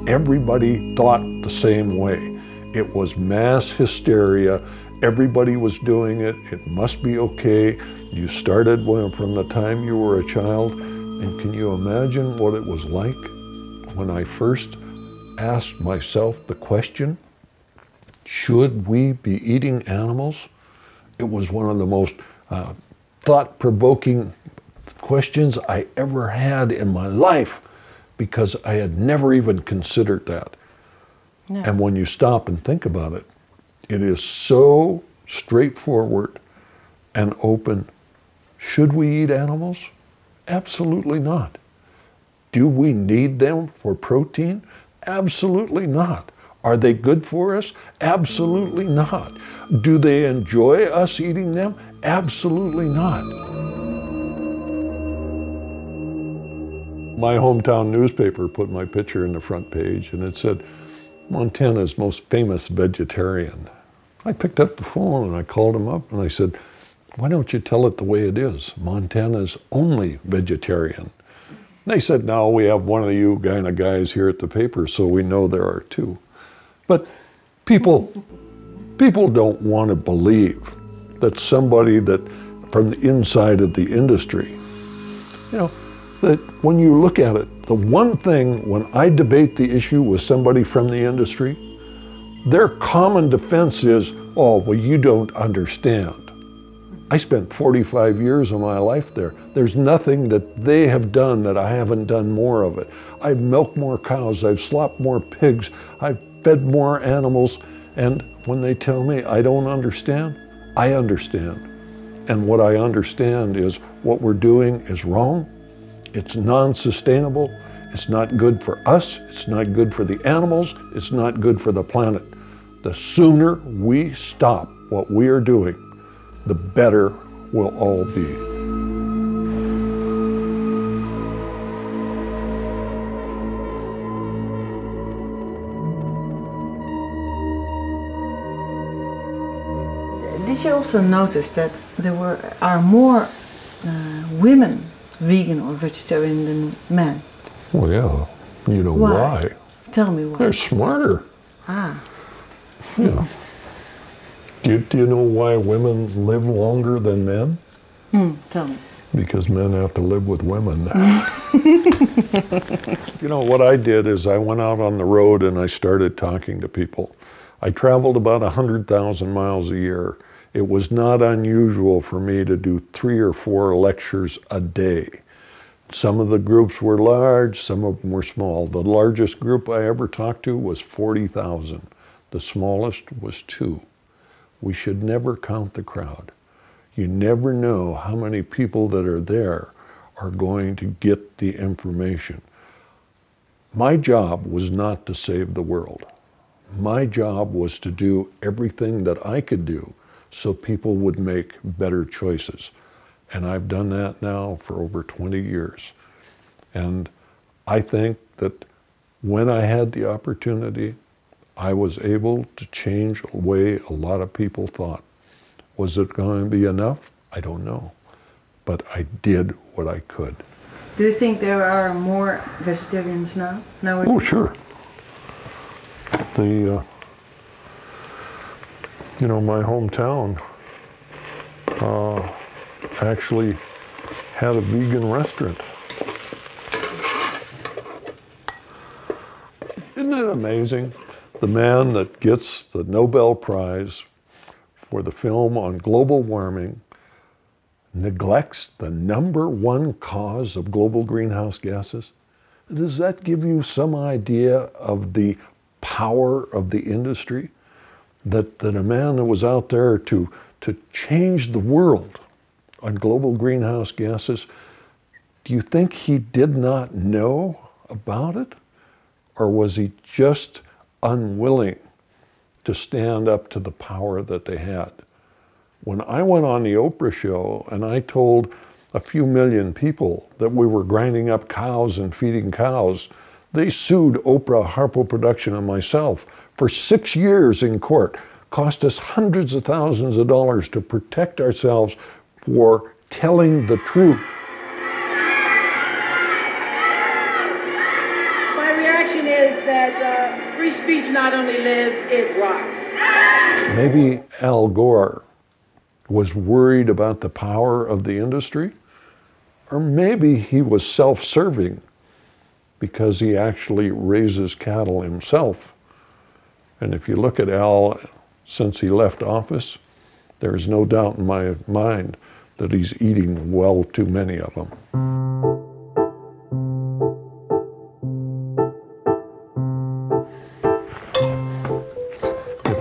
Everybody thought the same way. It was mass hysteria. Everybody was doing it. It must be okay. You started from the time you were a child. And can you imagine what it was like when I first asked myself the question, should we be eating animals? It was one of the most uh, thought-provoking questions I ever had in my life because I had never even considered that. No. And when you stop and think about it, it is so straightforward and open. Should we eat animals? Absolutely not. Do we need them for protein? Absolutely not. Are they good for us? Absolutely not. Do they enjoy us eating them? Absolutely not. My hometown newspaper put my picture in the front page and it said, Montana's most famous vegetarian. I picked up the phone and I called him up and I said, why don't you tell it the way it is? Montana's only vegetarian. They said, no, we have one of you kind of guys here at the paper, so we know there are two. But people People don't want to believe that somebody that from the inside of the industry, you know, that when you look at it, the one thing when I debate the issue with somebody from the industry, their common defense is, oh, well, you don't understand. I spent forty-five years of my life there. There's nothing that they have done that I haven't done more of it. I've milked more cows, I've slaughtered more pigs, I've fed more animals, and when they tell me I don't understand, I understand. And what I understand is what we're doing is wrong, it's non-sustainable, it's not good for us, it's not good for the animals, it's not good for the planet. The sooner we stop what we are doing, the better we'll all be. Did you also notice that there were, are more uh, women vegan or vegetarian than men? Well, yeah. You know why? why? Tell me why. They're smarter. Ah. Yeah. Do, do you know why women live longer than men? Mm, tell me. Because men have to live with women now. You know, what I did is I went out on the road and I started talking to people. I traveled about one hundred thousand miles a year. It was not unusual for me to do three or four lectures a day. Some of the groups were large, some of them were small. The largest group I ever talked to was forty thousand. The smallest was two. We should never count the crowd. You never know how many people that are there are going to get the information. My job was not to save the world. My job was to do everything that I could do so people would make better choices. And I've done that now for over twenty years. And I think that when I had the opportunity, I was able to change the way a lot of people thought. Was it going to be enough? I don't know. But I did what I could. Do you think there are more vegetarians now? Nowadays? Oh, sure. The, uh, you know, my hometown uh, actually had a vegan restaurant. Isn't that amazing? The man that gets the Nobel Prize for the film on global warming neglects the number one cause of global greenhouse gases. Does that give you some idea of the power of the industry? That, that a man that was out there to, to change the world on global greenhouse gases, do you think he did not know about it? Or was he just unwilling to stand up to the power that they had? When I went on the Oprah show and I told a few million people that we were grinding up cows and feeding cows, they sued Oprah, Harpo Production, and myself for six years in court. Cost us hundreds of thousands of dollars to protect ourselves for telling the truth. My reaction is that uh... free speech not only lives, it rocks. Maybe Al Gore was worried about the power of the industry, or maybe he was self-serving because he actually raises cattle himself. And if you look at Al since he left office, there is no doubt in my mind that he's eating well too many of them.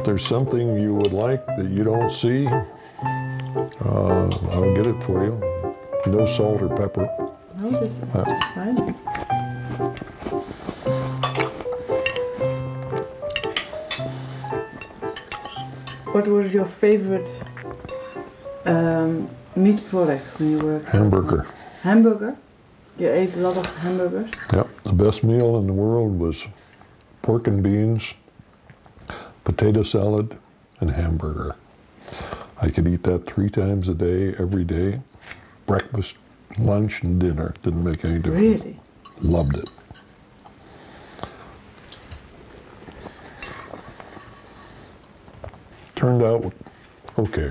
There's something you would like that you don't see, uh, I'll get it for you. No salt or pepper. No, this is uh, fine. What was your favorite um, meat product when you were? Hamburger. Hamburger? You ate a lot of hamburgers? Yep. The best meal in the world was pork and beans, potato salad, and hamburger. I could eat that three times a day, every day. Breakfast, lunch, and dinner. Didn't make any difference. Really? Loved it. turned out okay.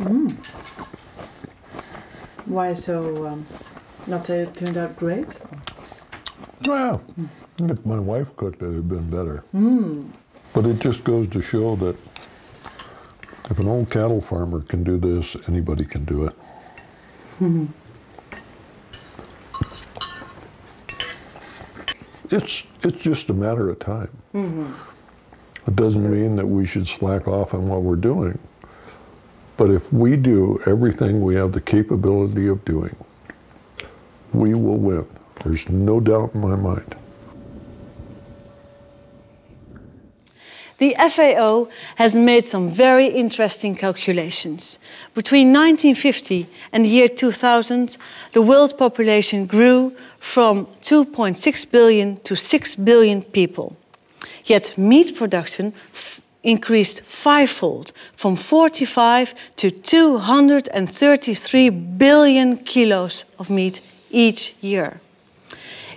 Mm. Why so, um, not say it turned out great? Well, if my wife cooked, it would have been better. Mm. But it just goes to show that if an old cattle farmer can do this, anybody can do it. Mm-hmm. It's, it's just a matter of time. Mm-hmm. It doesn't mean that we should slack off on what we're doing. But if we do everything we have the capability of doing, we will win. There's no doubt in my mind. The F A O has made some very interesting calculations. Between nineteen fifty and the year two thousand, the world population grew from two point six billion to six billion people. Yet meat production increased fivefold, from forty-five to two hundred thirty-three billion kilos of meat each year.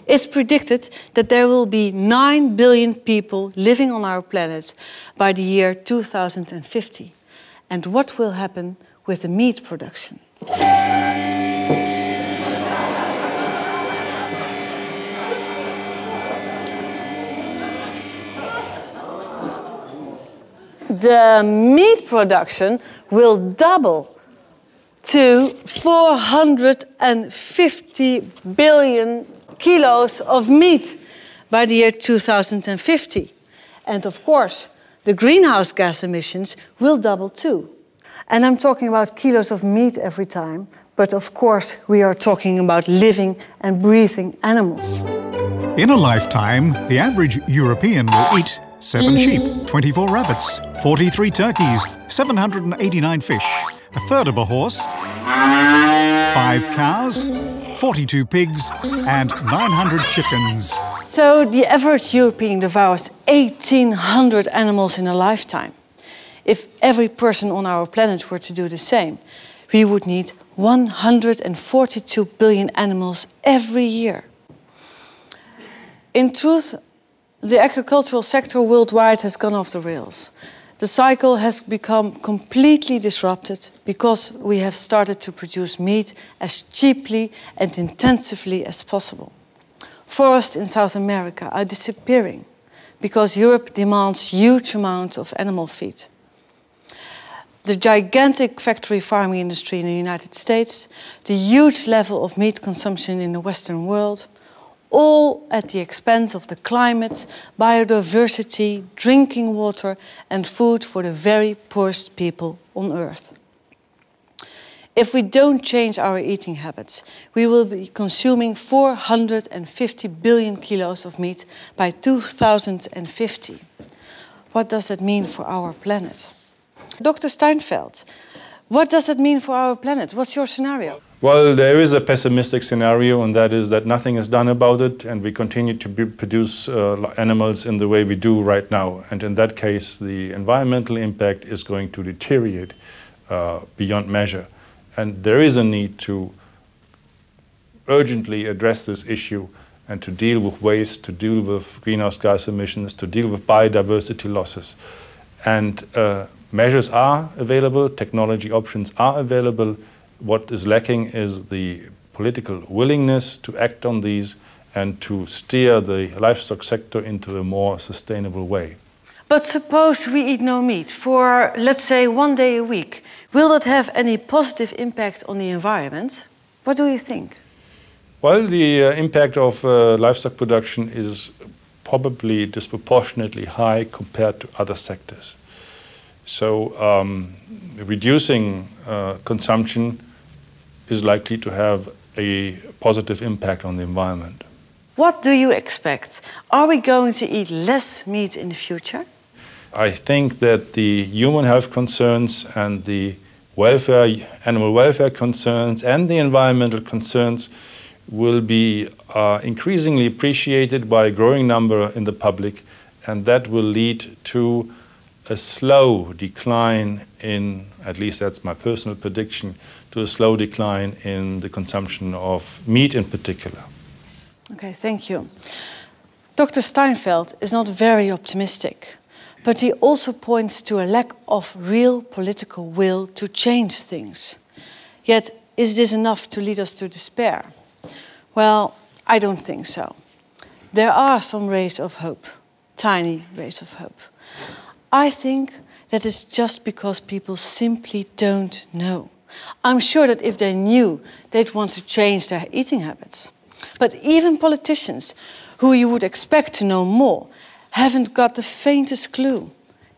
It's predicted that there will be nine billion people living on our planet by the year two thousand fifty. And what will happen with the meat production? The meat production will double to four hundred fifty billion kilos of meat by the year two thousand fifty. And of course, the greenhouse gas emissions will double too. And I'm talking about kilos of meat every time, but of course we are talking about living and breathing animals. In a lifetime, the average European will eat seven sheep, twenty-four rabbits, forty-three turkeys, seven hundred eighty-nine fish, a third of a horse, five cows, forty-two pigs and nine hundred chickens. So the average European devours eighteen hundred animals in a lifetime. If every person on our planet were to do the same, we would need one hundred forty-two billion animals every year. In truth, the agricultural sector worldwide has gone off the rails. The cycle has become completely disrupted because we have started to produce meat as cheaply and intensively as possible. Forests in South America are disappearing because Europe demands huge amounts of animal feed. The gigantic factory farming industry in the United States, the huge level of meat consumption in the Western world, all at the expense of the climate, biodiversity, drinking water and food for the very poorest people on Earth. If we don't change our eating habits, we will be consuming four hundred fifty billion kilos of meat by two thousand fifty. What does that mean for our planet? Doctor Steinfeld, what does it mean for our planet? What's your scenario? Well, there is a pessimistic scenario, and that is that nothing is done about it, and we continue to be produce uh, animals in the way we do right now. And in that case, the environmental impact is going to deteriorate uh, beyond measure. And there is a need to urgently address this issue and to deal with waste, to deal with greenhouse gas emissions, to deal with biodiversity losses. And uh, measures are available, technology options are available. What is lacking is the political willingness to act on these and to steer the livestock sector into a more sustainable way. But suppose we eat no meat for, let's say, one day a week. Will that have any positive impact on the environment? What do you think? Well, the uh, impact of uh, livestock production is probably disproportionately high compared to other sectors. So um, reducing uh, consumption is likely to have a positive impact on the environment. What do you expect? Are we going to eat less meat in the future? I think that the human health concerns and the welfare, animal welfare concerns and the environmental concerns will be uh, increasingly appreciated by a growing number in the public, and that will lead to a slow decline in, at least that's my personal prediction, to a slow decline in the consumption of meat in particular. Okay, thank you. Doctor Steinfeld is not very optimistic, but he also points to a lack of real political will to change things. Yet, is this enough to lead us to despair? Well, I don't think so. There are some rays of hope, tiny rays of hope. I think that is just because people simply don't know. I'm sure that if they knew, they'd want to change their eating habits. But even politicians, who you would expect to know more, haven't got the faintest clue.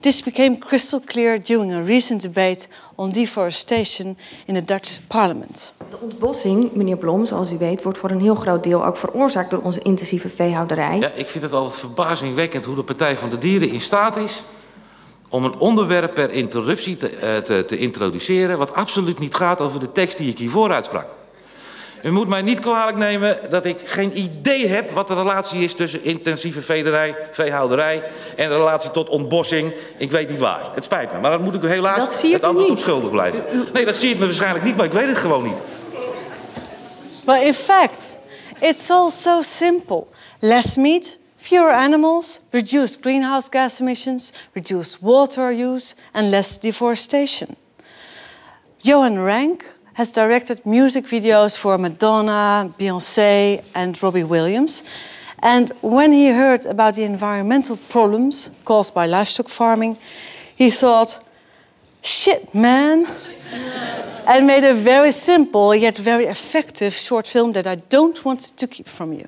This became crystal clear during a recent debate on deforestation in the Dutch parliament. De ontbossing, meneer Blom, zoals u weet, wordt voor een heel groot deel ook veroorzaakt door onze intensieve veehouderij. Ja, ik vind het altijd verbazingwekkend hoe de Partij van de Dieren in staat is om een onderwerp per interruptie te, te, te introduceren wat absoluut niet gaat over de tekst die ik hiervoor uitsprak. U moet mij niet kwalijk nemen dat ik geen idee heb wat de relatie is tussen intensieve veederij, veehouderij en de relatie tot ontbossing. Ik weet niet waar. Het spijt me, maar dan moet ik u helaas het antwoord op schuldig blijven. Nee, dat zie ik me waarschijnlijk niet, maar ik weet het gewoon niet. But in fact, it's all so simple. Less meat, fewer animals, reduced greenhouse gas emissions, reduced water use and less deforestation. Johan Rank has directed music videos for Madonna, Beyoncé, and Robbie Williams. And when he heard about the environmental problems caused by livestock farming, he thought, shit, man, and made a very simple yet very effective short film that I don't want to keep from you.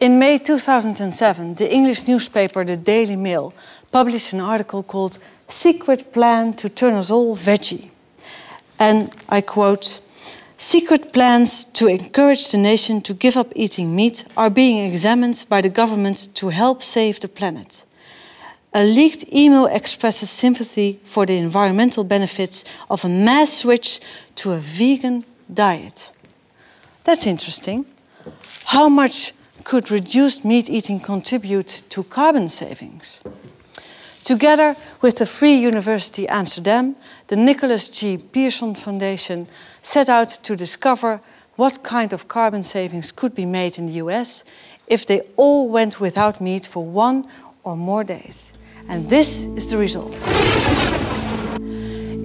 In May two thousand seven, the English newspaper The Daily Mail published an article called Secret Plan to Turn Us All Veggie. And I quote, secret plans to encourage the nation to give up eating meat are being examined by the government to help save the planet. A leaked email expresses sympathy for the environmental benefits of a mass switch to a vegan diet. That's interesting. How much could reduced meat eating contribute to carbon savings? Together with the Free University Amsterdam, the Nicolaas G. Pierson Foundation set out to discover what kind of carbon savings could be made in the U S if they all went without meat for one or more days. And this is the result.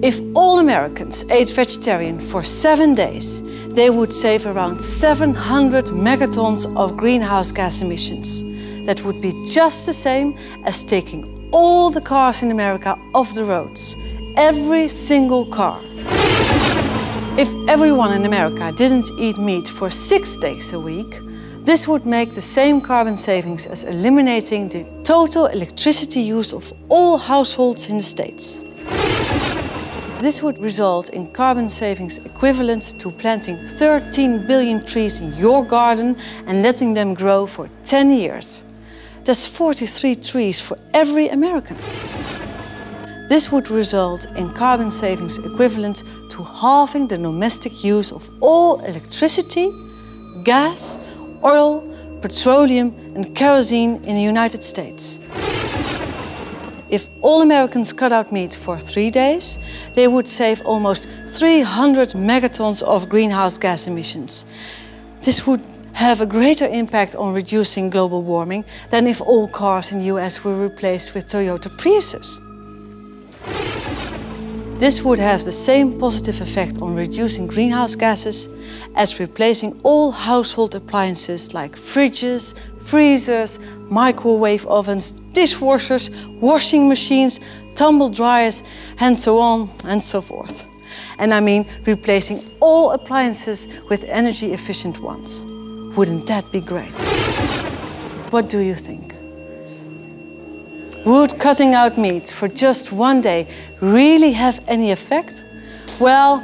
If all Americans ate vegetarian for seven days, they would save around seven hundred megatons of greenhouse gas emissions. that would be just the same as taking all the cars in America off the roads. Every single car. If everyone in America didn't eat meat for six days a week, this would make the same carbon savings as eliminating the total electricity use of all households in the States. This would result in carbon savings equivalent to planting thirteen billion trees in your garden and letting them grow for ten years. That's forty-three trees for every American. This would result in carbon savings equivalent to halving the domestic use of all electricity, gas, oil, petroleum and kerosene in the United States. If all Americans cut out meat for three days, they would save almost three hundred megatons of greenhouse gas emissions. This would have a greater impact on reducing global warming than if all cars in the U S were replaced with Toyota Priuses. This would have the same positive effect on reducing greenhouse gases as replacing all household appliances like fridges, freezers, microwave ovens, dishwashers, washing machines, tumble dryers, and so on and so forth. And I mean replacing all appliances with energy-efficient ones. Wouldn't that be great? What do you think? Would cutting out meat for just one day really have any effect? Well,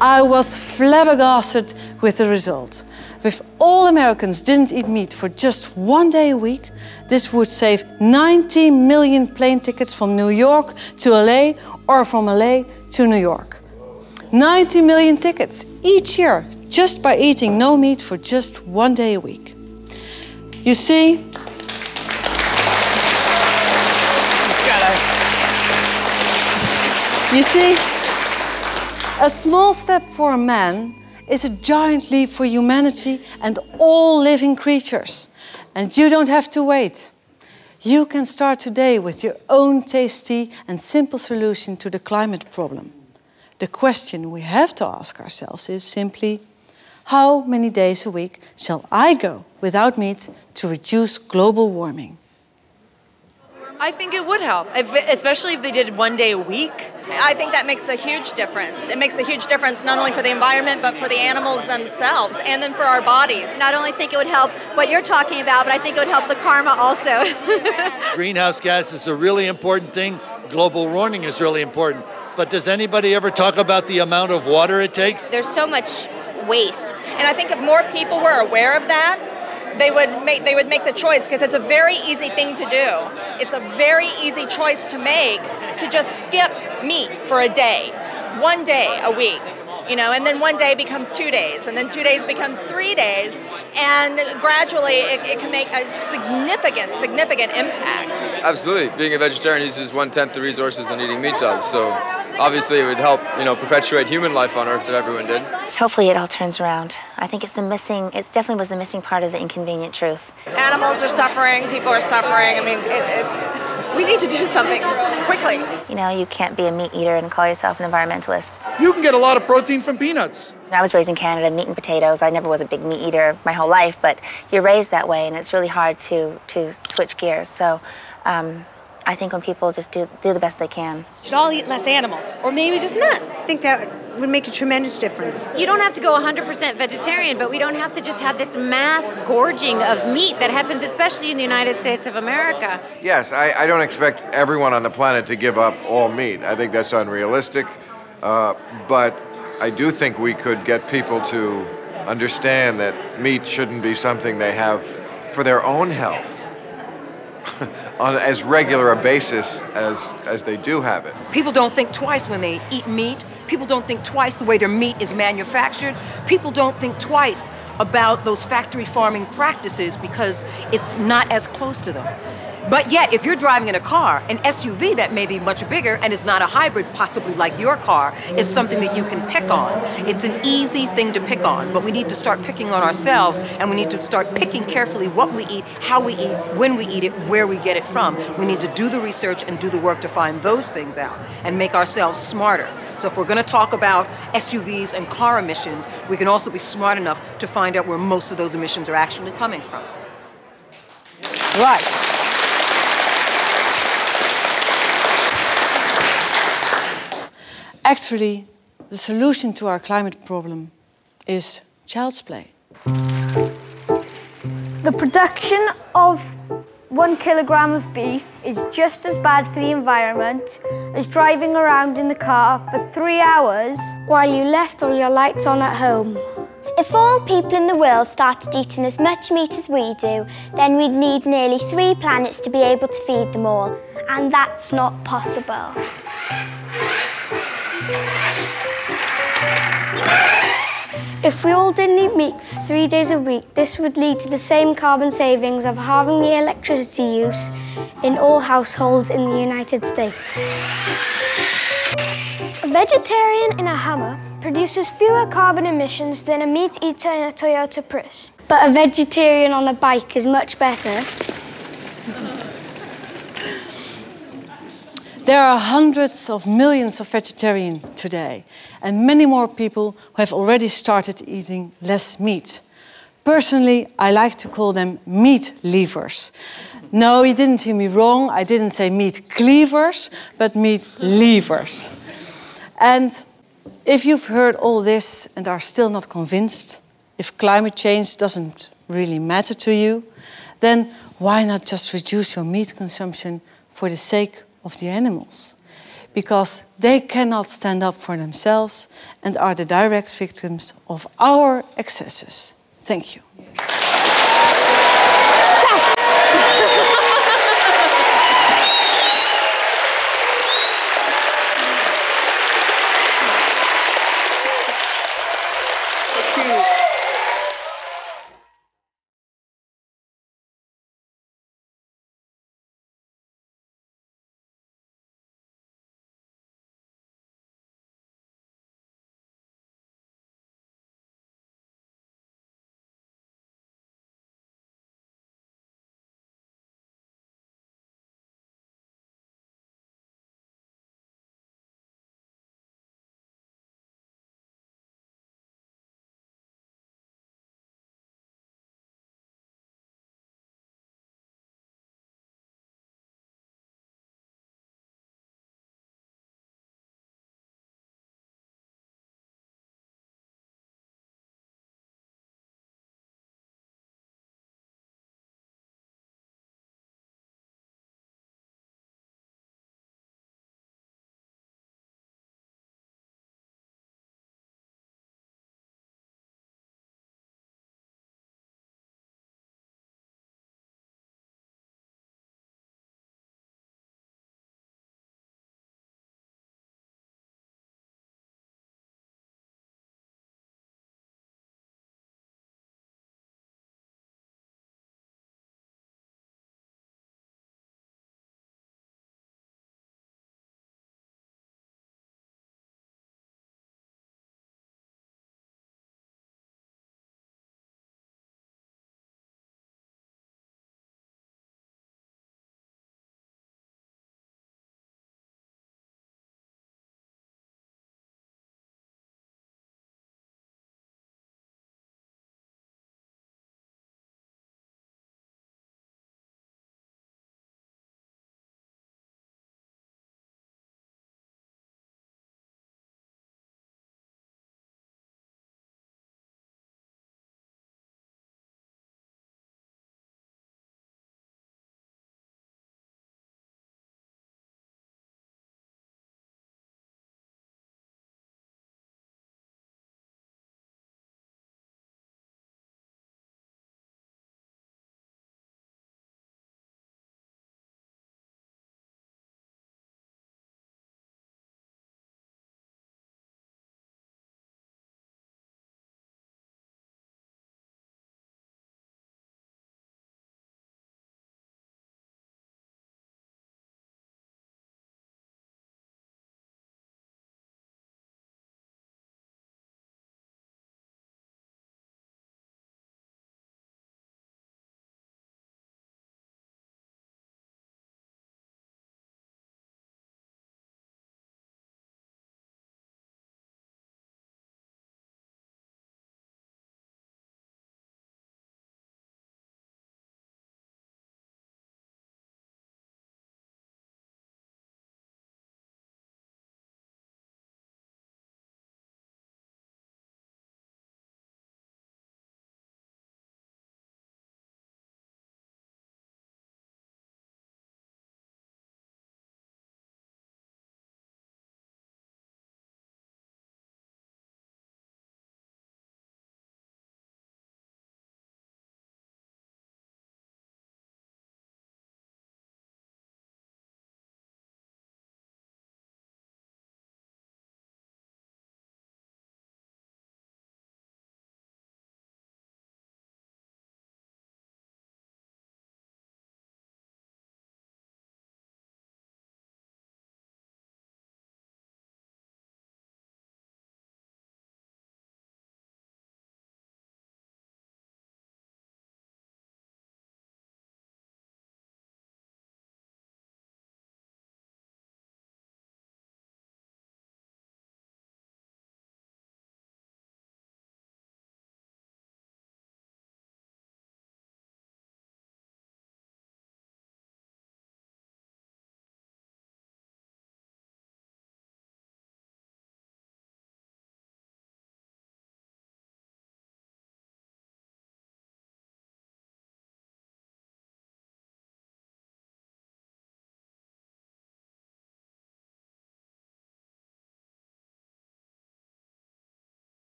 I was flabbergasted with the result. If all Americans didn't eat meat for just one day a week, this would save ninety million plane tickets from New York to L A or from L A to New York. ninety million tickets each year just by eating no meat for just one day a week. You see, You see, a small step for a man is a giant leap for humanity and all living creatures. And you don't have to wait. You can start today with your own tasty and simple solution to the climate problem. The question we have to ask ourselves is simply, how many days a week shall I go without meat to reduce global warming? I think it would help, if, especially if they did one day a week. I think that makes a huge difference. It makes a huge difference not only for the environment, but for the animals themselves, and then for our bodies. Not only think it would help what you're talking about, but I think it would help the karma also. Greenhouse gas is a really important thing. Global warming is really important. But does anybody ever talk about the amount of water it takes? There's so much waste. And I think if more people were aware of that, They would make they would make the choice, because it's a very easy thing to do. It's a very easy choice to make, to just skip meat for a day, one day a week, you know, and then one day becomes two days, and then two days becomes three days, and gradually it, it can make a significant, significant impact. Absolutely. Being a vegetarian uses one-tenth the resources than eating meat does, so obviously it would help, you know, perpetuate human life on Earth if everyone did. Hopefully it all turns around. I think it's the missing, it definitely was the missing part of the inconvenient truth. Animals are suffering, people are suffering, I mean, it, it, we need to do something quickly. You know, you can't be a meat eater and call yourself an environmentalist. You can get a lot of protein from peanuts. I was raised in Canada, meat and potatoes. I never was a big meat eater my whole life, but you're raised that way and it's really hard to, to switch gears, so um, I think when people just do, do the best they can. Should all eat less animals, or maybe just none. I think that would make a tremendous difference. You don't have to go one hundred percent vegetarian, but we don't have to just have this mass gorging of meat that happens, especially in the United States of America. Yes, I, I don't expect everyone on the planet to give up all meat. I think that's unrealistic, uh, but I do think we could get people to understand that meat shouldn't be something they have for their own health on as regular a basis as, as they do have it. People don't think twice when they eat meat. People don't think twice the way their meat is manufactured. People don't think twice about those factory farming practices because it's not as close to them. But yet, if you're driving in a car, an S U V that may be much bigger and is not a hybrid, possibly like your car, is something that you can pick on. It's an easy thing to pick on, but we need to start picking on ourselves, and we need to start picking carefully what we eat, how we eat, when we eat it, where we get it from. We need to do the research and do the work to find those things out and make ourselves smarter. So if we're going to talk about S U Vs and car emissions, we can also be smart enough to find out where most of those emissions are actually coming from. Right. Actually, the solution to our climate problem is child's play. The production of one kilogram of beef is just as bad for the environment as driving around in the car for three hours while you left all your lights on at home. If all people in the world started eating as much meat as we do, then we'd need nearly three planets to be able to feed them all. And that's not possible. If we all didn't eat meat for three days a week, this would lead to the same carbon savings of halving the electricity use in all households in the United States. A vegetarian in a Hummer produces fewer carbon emissions than a meat eater in a Toyota Prius. But a vegetarian on a bike is much better. There are hundreds of millions of vegetarians today, and many more people who have already started eating less meat. Personally, I like to call them meat leavers. No, you didn't hear me wrong. I didn't say meat cleavers, but meat leavers. And if you've heard all this and are still not convinced, if climate change doesn't really matter to you, then why not just reduce your meat consumption for the sake of of the animals, because they cannot stand up for themselves and are the direct victims of our excesses. Thank you.